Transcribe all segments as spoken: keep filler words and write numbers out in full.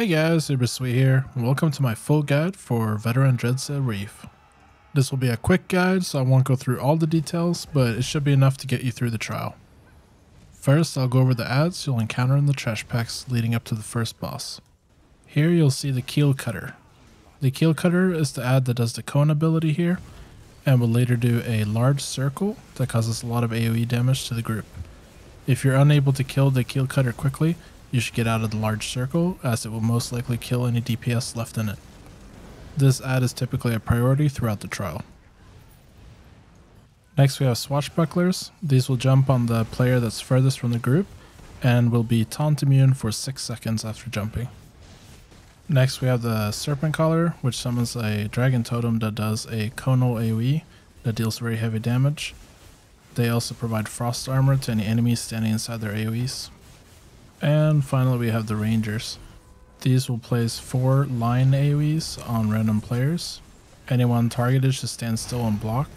Hey guys, Ubersweet here, and welcome to my full guide for Veteran Dreadsail Reef. This will be a quick guide, so I won't go through all the details, but it should be enough to get you through the trial. First, I'll go over the ads you'll encounter in the trash packs leading up to the first boss. Here you'll see the Keel Cutter. The Keel Cutter is the ad that does the cone ability here, and will later do a large circle that causes a lot of AoE damage to the group. If you're unable to kill the Keel Cutter quickly, you should get out of the large circle, as it will most likely kill any D P S left in it. This ad is typically a priority throughout the trial. Next we have Swashbucklers. These will jump on the player that's furthest from the group and will be taunt immune for six seconds after jumping. Next we have the Serpent Caller, which summons a Dragon Totem that does a conal AoE that deals very heavy damage. They also provide frost armor to any enemies standing inside their AoEs. And finally we have the Rangers. These will place four line AoEs on random players. Anyone targeted should stand still and block.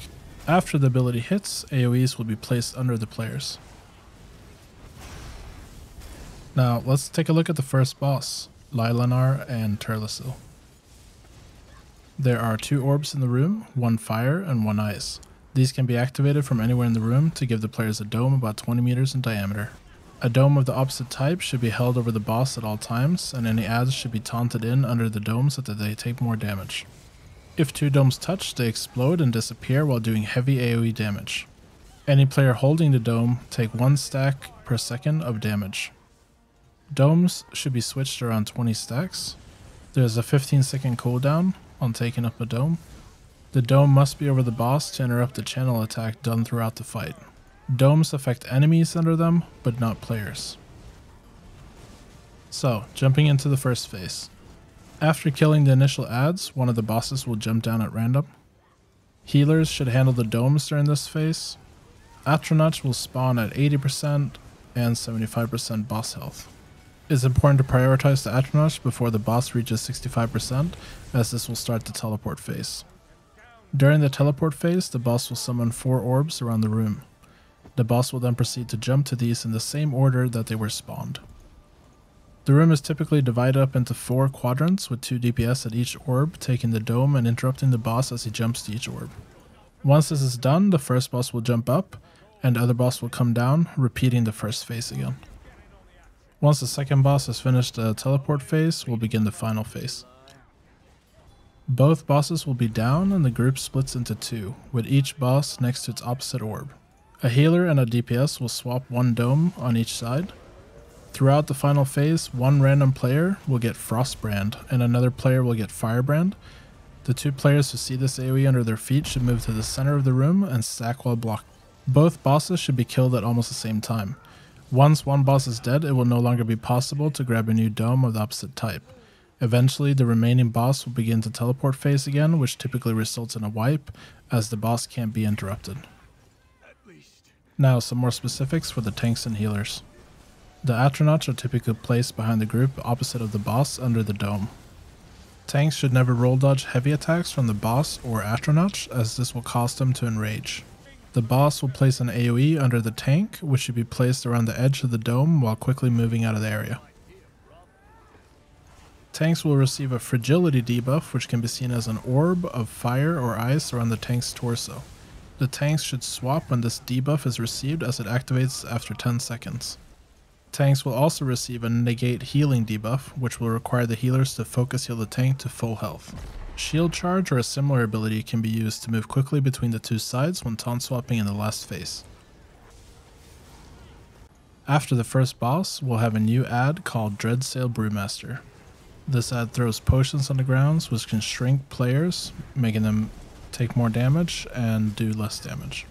After the ability hits, AoEs will be placed under the players. Now let's take a look at the first boss, Lilanar and Turlesil. There are two orbs in the room, one fire and one ice. These can be activated from anywhere in the room to give the players a dome about twenty meters in diameter. A dome of the opposite type should be held over the boss at all times, and any adds should be taunted in under the dome so that they take more damage. If two domes touch, they explode and disappear while doing heavy AoE damage. Any player holding the dome take one stack per second of damage. Domes should be switched around twenty stacks. There is a fifteen second cooldown on taking up a dome. The dome must be over the boss to interrupt the channel attack done throughout the fight. Domes affect enemies under them, but not players. So, jumping into the first phase. After killing the initial adds, one of the bosses will jump down at random. Healers should handle the domes during this phase. Atronachs will spawn at eighty percent and seventy-five percent boss health. It's important to prioritize the Atronachs before the boss reaches sixty-five percent, as this will start the teleport phase. During the teleport phase, the boss will summon four orbs around the room. The boss will then proceed to jump to these in the same order that they were spawned. The room is typically divided up into four quadrants with two D P S at each orb, taking the dome and interrupting the boss as he jumps to each orb. Once this is done, the first boss will jump up and the other boss will come down, repeating the first phase again. Once the second boss has finished the teleport phase, we'll begin the final phase. Both bosses will be down and the group splits into two, with each boss next to its opposite orb. A healer and a D P S will swap one dome on each side. Throughout the final phase, one random player will get Frostbrand and another player will get Firebrand. The two players who see this AoE under their feet should move to the center of the room and stack while blocked. Both bosses should be killed at almost the same time. Once one boss is dead, it will no longer be possible to grab a new dome of the opposite type. Eventually, the remaining boss will begin the teleport phase again, which typically results in a wipe, as the boss can't be interrupted. Now some more specifics for the tanks and healers. The Atronachs are typically placed behind the group opposite of the boss under the dome. Tanks should never roll dodge heavy attacks from the boss or Atronach, as this will cause them to enrage. The boss will place an AoE under the tank, which should be placed around the edge of the dome while quickly moving out of the area. Tanks will receive a fragility debuff, which can be seen as an orb of fire or ice around the tank's torso. The tanks should swap when this debuff is received, as it activates after ten seconds. Tanks will also receive a negate healing debuff, which will require the healers to focus heal the tank to full health. Shield charge or a similar ability can be used to move quickly between the two sides when taunt swapping in the last phase. After the first boss, we'll have a new ad called Dreadsail Brewmaster. This ad throws potions on the grounds, which can shrink players, making them take more damage and do less damage.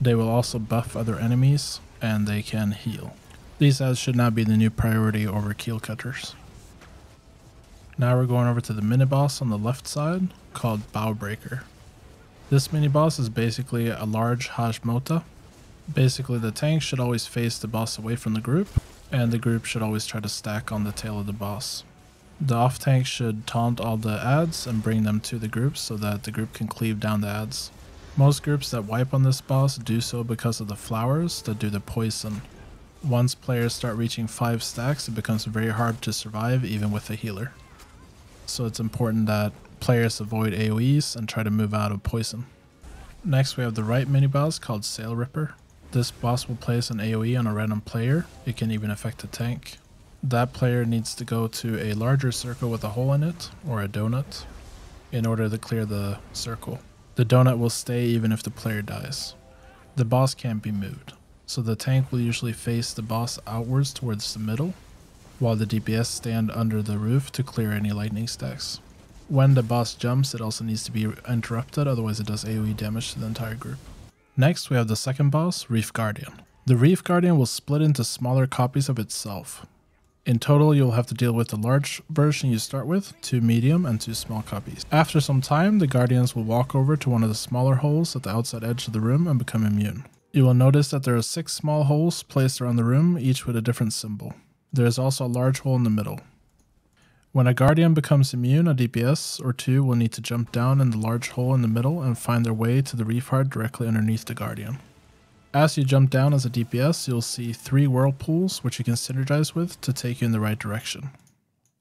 They will also buff other enemies and they can heal. These ads should not be the new priority over Keel Cutters. Now we're going over to the mini boss on the left side called Bow Breaker. This mini boss is basically a large Hajmota. Basically the tank should always face the boss away from the group, and the group should always try to stack on the tail of the boss. The off tank should taunt all the adds and bring them to the group so that the group can cleave down the adds. Most groups that wipe on this boss do so because of the flowers that do the poison. once players start reaching five stacks, it becomes very hard to survive even with a healer. So it's important that players avoid AoEs and try to move out of poison. Next we have the right mini-boss called Sail Ripper. This boss will place an AoE on a random player, it can even affect a tank. That player needs to go to a larger circle with a hole in it, or a donut, in order to clear the circle. The donut will stay even if the player dies. The boss can't be moved, so the tank will usually face the boss outwards towards the middle, while the D P S stand under the roof to clear any lightning stacks. When the boss jumps, it also needs to be interrupted, otherwise it does AoE damage to the entire group. Next we have the second boss, Reef Guardian. The Reef Guardian will split into smaller copies of itself. In total, you'll have to deal with the large version you start with, two medium and two small copies. After some time, the Guardians will walk over to one of the smaller holes at the outside edge of the room and become immune. You will notice that there are six small holes placed around the room, each with a different symbol. There is also a large hole in the middle. When a Guardian becomes immune, a D P S or two will need to jump down in the large hole in the middle and find their way to the Reef Guard directly underneath the Guardian. As you jump down as a D P S, you'll see three whirlpools which you can synergize with to take you in the right direction.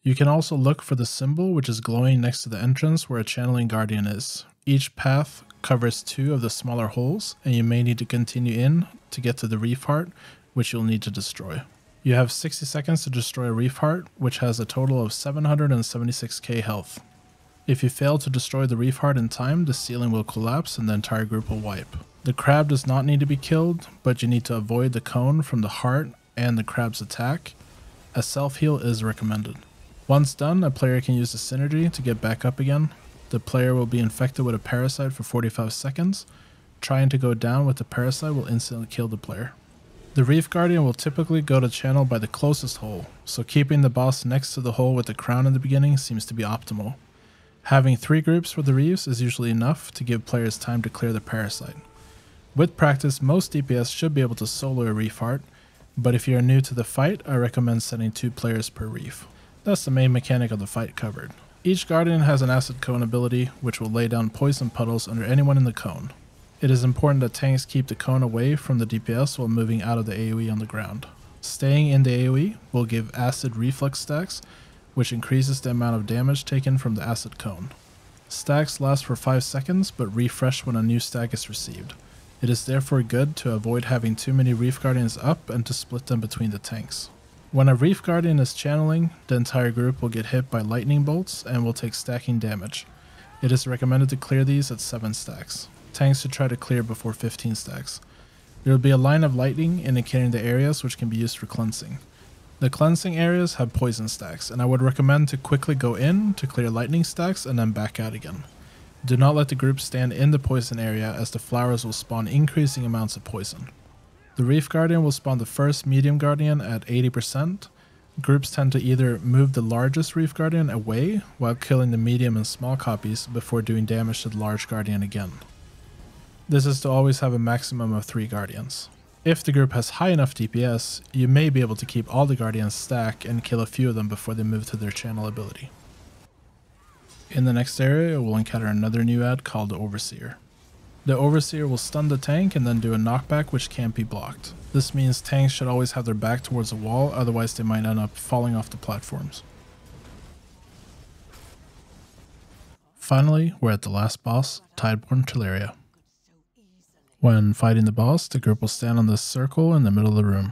You can also look for the symbol which is glowing next to the entrance where a channeling guardian is. Each path covers two of the smaller holes, and you may need to continue in to get to the reef heart, which you'll need to destroy. You have sixty seconds to destroy a reef heart, which has a total of seven hundred seventy-six K health. If you fail to destroy the reef heart in time, the ceiling will collapse and the entire group will wipe. The crab does not need to be killed, but you need to avoid the cone from the heart and the crab's attack. A self-heal is recommended. Once done, a player can use the synergy to get back up again. The player will be infected with a parasite for forty-five seconds. Trying to go down with the parasite will instantly kill the player. The Reef Guardian will typically go to channel by the closest hole, so keeping the boss next to the hole with the crown in the beginning seems to be optimal. Having three groups for the reefs is usually enough to give players time to clear the parasite. With practice, most D P S should be able to solo a reef heart, but if you are new to the fight, I recommend setting two players per reef. That's the main mechanic of the fight covered. Each guardian has an acid cone ability, which will lay down poison puddles under anyone in the cone. It is important that tanks keep the cone away from the D P S while moving out of the AoE on the ground. Staying in the AoE will give acid reflux stacks, which increases the amount of damage taken from the acid cone. Stacks last for five seconds, but refresh when a new stack is received. It is therefore good to avoid having too many Reef Guardians up and to split them between the tanks. When a Reef Guardian is channeling, the entire group will get hit by lightning bolts and will take stacking damage. It is recommended to clear these at seven stacks. Tanks should try to clear before fifteen stacks. There will be a line of lightning indicating the areas which can be used for cleansing. The cleansing areas have poison stacks, and I would recommend to quickly go in to clear lightning stacks and then back out again. Do not let the group stand in the poison area, as the flowers will spawn increasing amounts of poison. The Reef Guardian will spawn the first medium guardian at eighty percent. Groups tend to either move the largest Reef Guardian away while killing the medium and small copies before doing damage to the large guardian again. This is to always have a maximum of three guardians. If the group has high enough D P S, you may be able to keep all the guardians stacked and kill a few of them before they move to their channel ability. In the next area, we'll encounter another new ad called the Overseer. The Overseer will stun the tank and then do a knockback which can't be blocked. This means tanks should always have their back towards the wall, otherwise they might end up falling off the platforms. Finally, we're at the last boss, Tideborn Teleria. When fighting the boss, the group will stand on this circle in the middle of the room.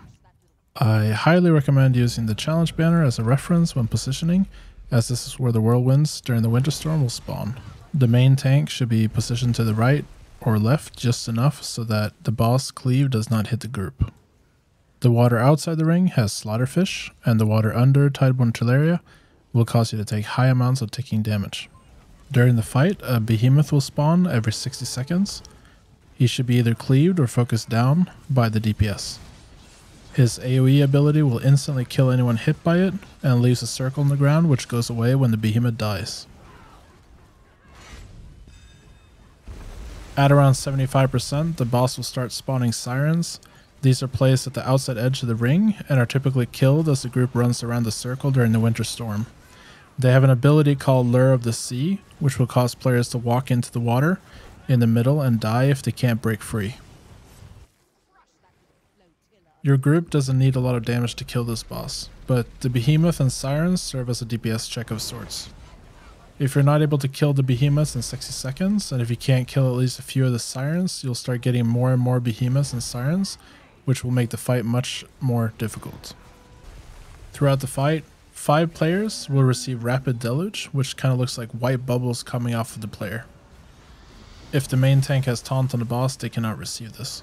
I highly recommend using the challenge banner as a reference when positioning, as this is where the whirlwinds during the winter storm will spawn. The main tank should be positioned to the right or left just enough so that the boss cleave does not hit the group. The water outside the ring has slaughterfish, and the water under Tideborn Teleria will cause you to take high amounts of ticking damage. During the fight, a behemoth will spawn every sixty seconds. He should be either cleaved or focused down by the D P S. His AoE ability will instantly kill anyone hit by it, and leaves a circle on the ground which goes away when the behemoth dies. At around seventy-five percent, the boss will start spawning sirens. These are placed at the outside edge of the ring, and are typically killed as the group runs around the circle during the winter storm. They have an ability called Lure of the Sea, which will cause players to walk into the water in the middle and die if they can't break free. Your group doesn't need a lot of damage to kill this boss, but the Behemoth and Sirens serve as a D P S check of sorts. If you're not able to kill the Behemoths in sixty seconds, and if you can't kill at least a few of the Sirens, you'll start getting more and more Behemoths and Sirens, which will make the fight much more difficult. Throughout the fight, five players will receive Rapid Deluge, which kind of looks like white bubbles coming off of the player. If the main tank has Taunt on the boss, they cannot receive this.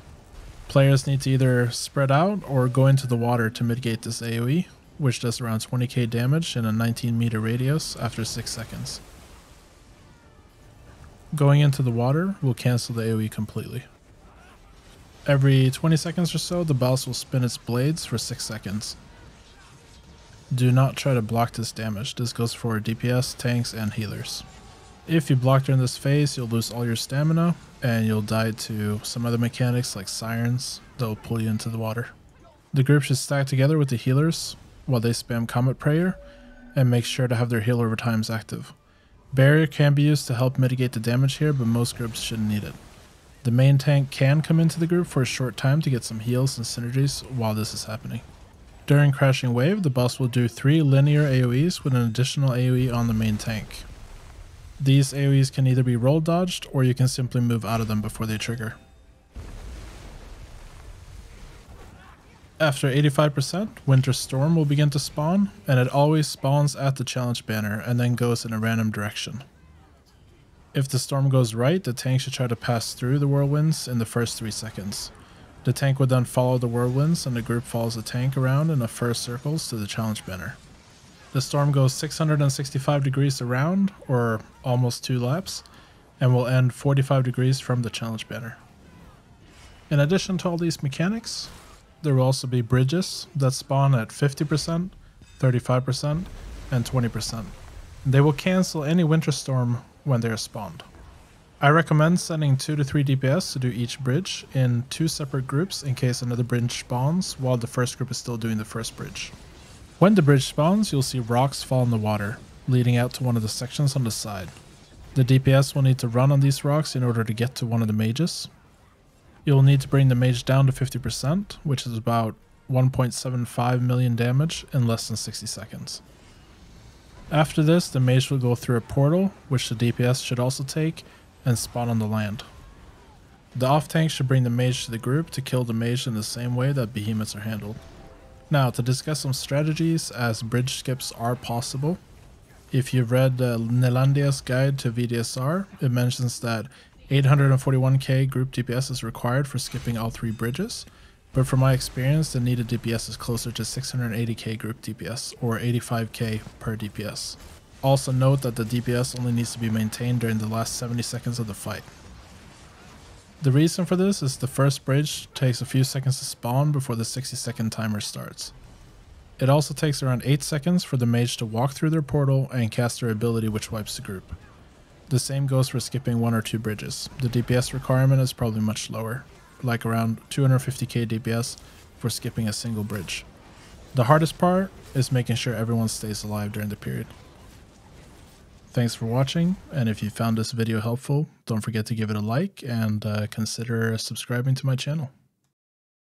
Players need to either spread out or go into the water to mitigate this AoE, which does around twenty K damage in a nineteen meter radius after six seconds. Going into the water will cancel the AoE completely. Every twenty seconds or so, the boss will spin its blades for six seconds. Do not try to block this damage. This goes for D P S, tanks, and healers. If you block during this phase, you'll lose all your stamina, and you'll die to some other mechanics like Sirens that'll pull you into the water. The group should stack together with the healers while they spam Comet Prayer, and make sure to have their heal over times active. Barrier can be used to help mitigate the damage here, but most groups shouldn't need it. The main tank can come into the group for a short time to get some heals and synergies while this is happening. During Crashing Wave, the boss will do three linear AoEs with an additional AoE on the main tank. These AoEs can either be roll dodged, or you can simply move out of them before they trigger. After eighty-five percent, Winter Storm will begin to spawn, and it always spawns at the challenge banner and then goes in a random direction. If the storm goes right, the tank should try to pass through the whirlwinds in the first three seconds. The tank would then follow the whirlwinds, and the group follows the tank around in the first circles to the challenge banner. The storm goes six hundred sixty-five degrees around, or almost two laps, and will end forty-five degrees from the challenge banner. In addition to all these mechanics, there will also be bridges that spawn at fifty percent, thirty-five percent, and twenty percent. They will cancel any Winter Storm when they are spawned. I recommend sending two to three D P S to do each bridge in two separate groups in case another bridge spawns while the first group is still doing the first bridge. When the bridge spawns, you'll see rocks fall in the water, leading out to one of the sections on the side. The D P S will need to run on these rocks in order to get to one of the mages. You'll need to bring the mage down to fifty percent, which is about one point seven five million damage in less than sixty seconds. After this, the mage will go through a portal, which the D P S should also take, and spawn on the land. The off-tank should bring the mage to the group to kill the mage in the same way that behemoths are handled. Now, to discuss some strategies, as bridge skips are possible. If you've read uh, Nelandia's guide to V D S R, it mentions that eight hundred forty-one K group D P S is required for skipping all three bridges, but from my experience, the needed D P S is closer to six hundred eighty K group D P S, or eighty-five K per D P S. Also note that the D P S only needs to be maintained during the last seventy seconds of the fight. The reason for this is the first bridge takes a few seconds to spawn before the sixty second timer starts. It also takes around eight seconds for the mage to walk through their portal and cast their ability, which wipes the group. The same goes for skipping one or two bridges. The D P S requirement is probably much lower, like around two hundred fifty K D P S for skipping a single bridge. The hardest part is making sure everyone stays alive during the period. Thanks for watching, and if you found this video helpful, don't forget to give it a like and uh, consider subscribing to my channel.